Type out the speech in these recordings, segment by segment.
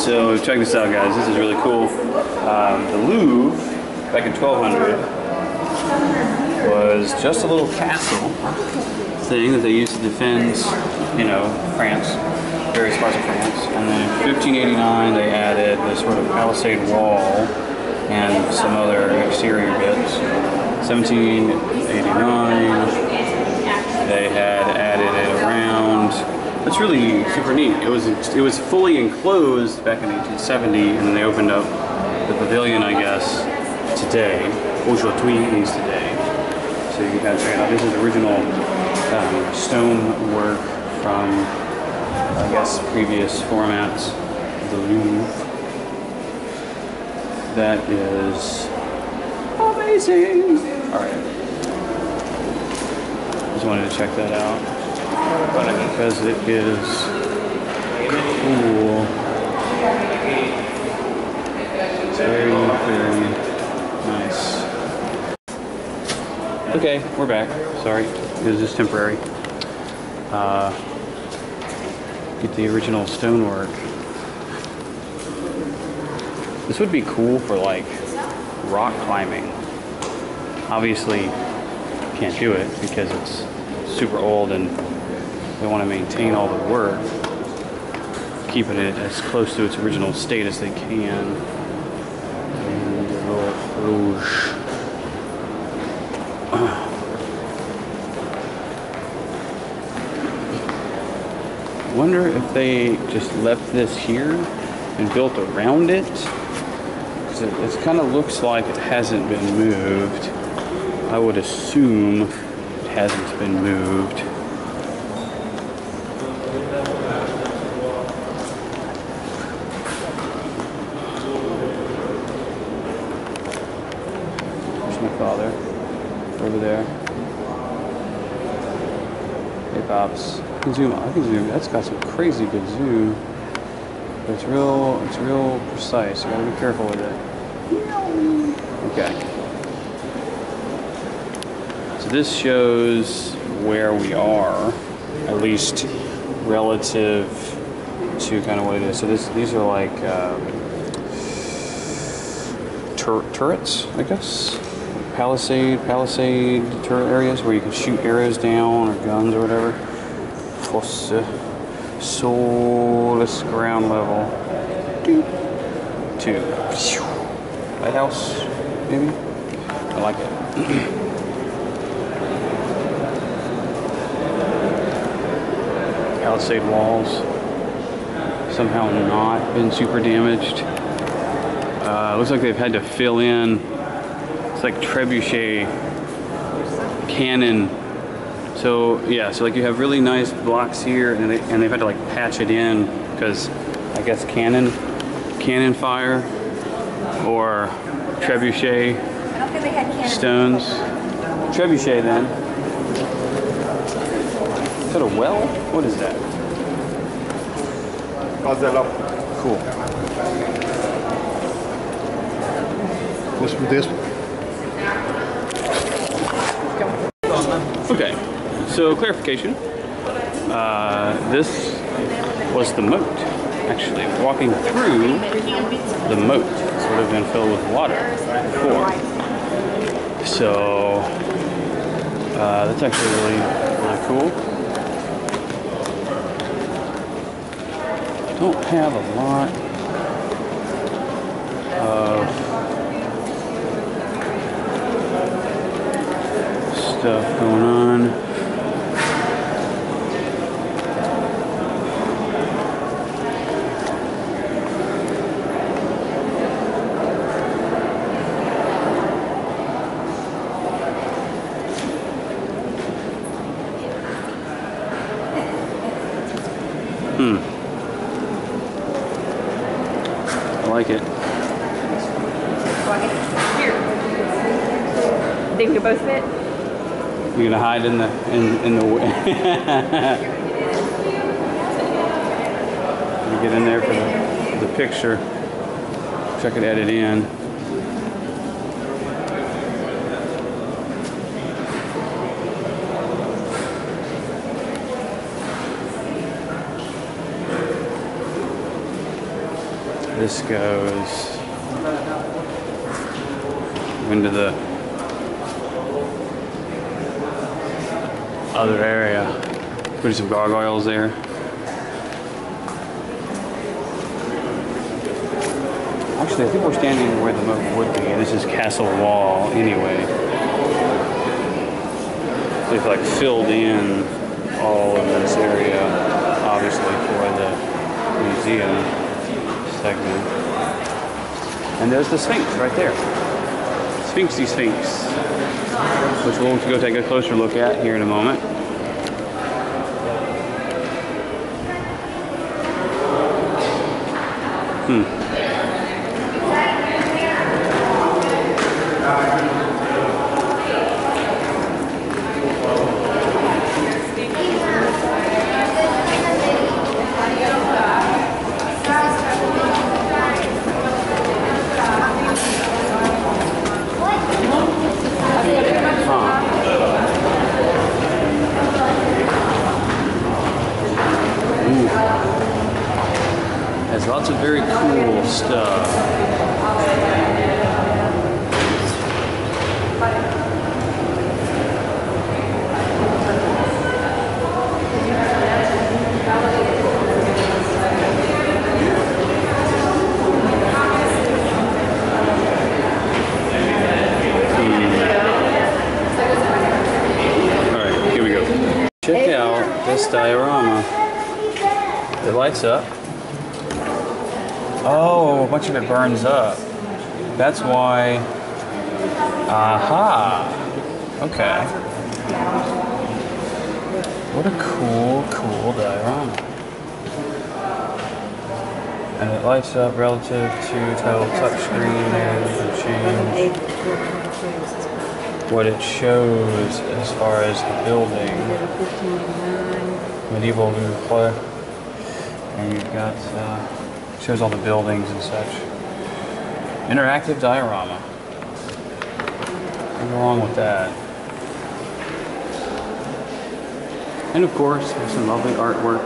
So check this out, guys. This is really cool. The Louvre, back in 1200, was just a little castle thing that they used to defend, you know, France, various parts of France. And then in 1589, they added this sort of palisade wall and some other exterior bits. 1789. They had added it around. It's really super neat. It was fully enclosed back in 1870, and then they opened up the pavilion, I guess, today. Aujourd'hui means today. So you can kind of check it out. This is original stone work from, I guess, previous formats of the Louvre. That is amazing. All right. Just wanted to check that out, but because it is cool, it's very, very nice. Okay, we're back. Sorry, it was just temporary. Get the original stonework. This would be cool for like rock climbing. Obviously, can't do it because it's super old and they want to maintain all the work, keeping it as close to its original state as they can. And the little rouge. Wonder if they just left this here and built around it. Because it kind of looks like it hasn't been moved. I would assume it hasn't been moved. There's my father, over there. Hey, Pops. I can zoom. That's got some crazy good zoom. But it's real precise. You gotta be careful with it. Okay. This shows where we are, at least relative to kind of what it is. So these are like turrets, I guess, palisade turret areas where you can shoot arrows down or guns or whatever. So this ground level two lighthouse, maybe. I like it. Palisade walls, somehow not been super damaged. Looks like they've had to fill in, it's like trebuchet cannon. So yeah, so like you have really nice blocks here and they've had to like patch it in because I guess cannon fire or trebuchet I don't think they had cannon stones. Trebuchet then. Is that a well? What is that? Cool. What's with this? Okay, so clarification. This was the moat, actually. Walking through the moat. It's sort of been filled with water before. So, that's actually really cool. Don't have a lot of stuff going on. Like it. Here. They can both fit. You're gonna hide in the way. You get in there for the picture. Check it, edit in. This goes into the other area. Put some gargoyles there. Actually, I think we're standing where the moat would be. This is Castle Wall, anyway. They've like filled in all of this area, obviously, for the museum segment. And there's the Sphinx right there. Sphinxy Sphinx, which we'll go take a closer look at here in a moment. Lots of very cool stuff. All right, here we go. Check out this diorama. It lights up. Oh, much of it burns up. That's why. Aha! Okay. What a cool diorama. And it lights up relative to total touchscreen and change what it shows as far as the building. Medieval Louvre. And you've got. Shows all the buildings and such. Interactive diorama. Nothing wrong with that. And of course, there's some lovely artwork.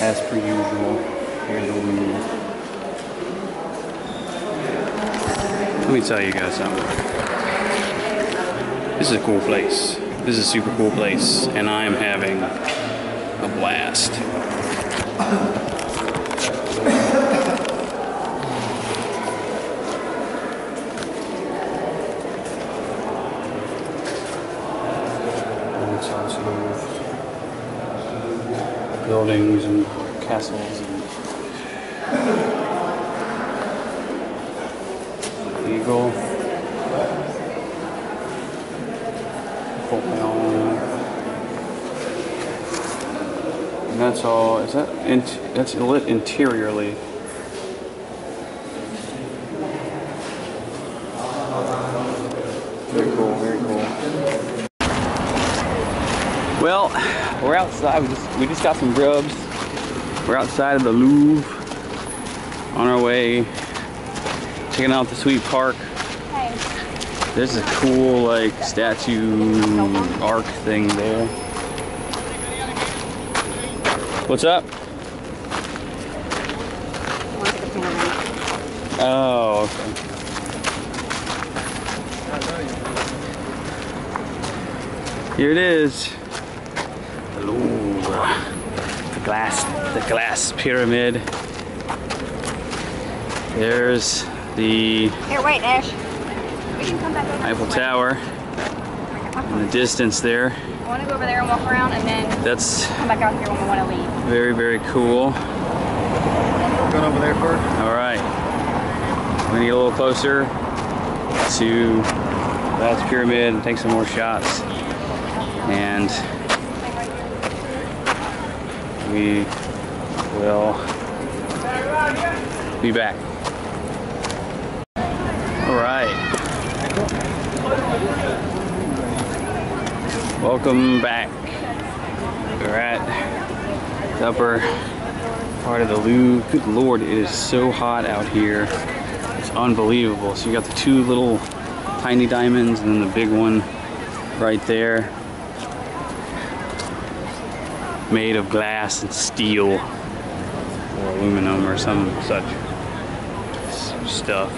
As per usual, here in the Louvre. Let me tell you guys something. This is a cool place. This is a super cool place, and I am having a blast. Buildings and castles and the eagle. And that's all. Is that? That's lit interiorly. Very cool. Very cool. Well, we're outside. We just got some grubs. We're outside of the Louvre, on our way, checking out the sweet park. Hey. There's a cool like statue arc thing there. What's up? Oh, okay. Here it is. The Louvre. The glass pyramid. There's the Eiffel Tower in the distance there. I want to go over there and walk around, and then come back out here when we want to leave. Very, very cool. Going over there first. All right. We need a little closer to that pyramid and take some more shots. And we will be back. All right. Welcome back. We're at the upper part of the Louvre. Good Lord, it is so hot out here. It's unbelievable. So you got the two little tiny diamonds and then the big one right there. Made of glass and steel. or aluminum or some such stuff.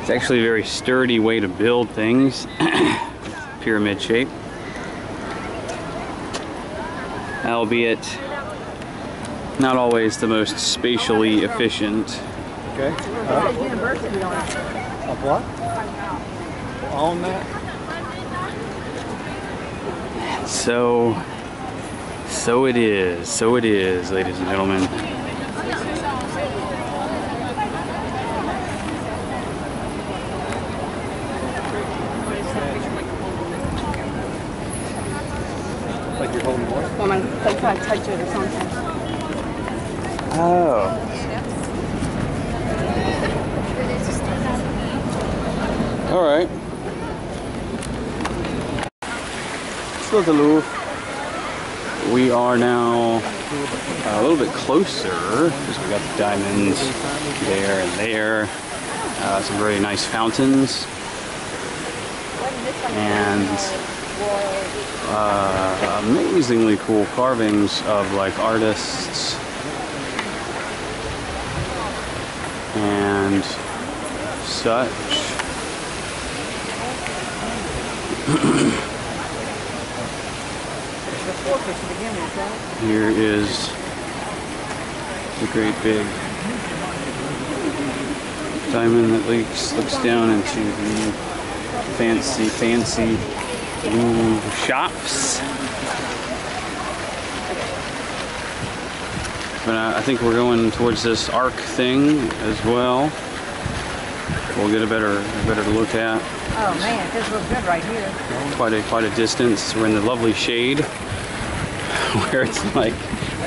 It's actually a very sturdy way to build things, pyramid shape. Albeit not always the most spatially efficient. Okay. University on it. Of what? On that? So it is, ladies and gentlemen. Like you're holding water? Well, I'm like trying to touch it or something. Oh. All right. Let's go to the Louvre. We are now a little bit closer because we got the diamonds there and there. Some very nice fountains. And amazingly cool carvings of like artists. And such. Here is the great big diamond that looks down into the fancy shops. But I think we're going towards this arc thing as well. We'll get a better look at. Oh man, this looks good right here. Quite a distance. We're in the lovely shade, where it's like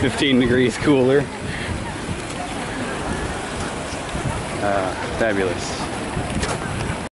15 degrees cooler. Fabulous.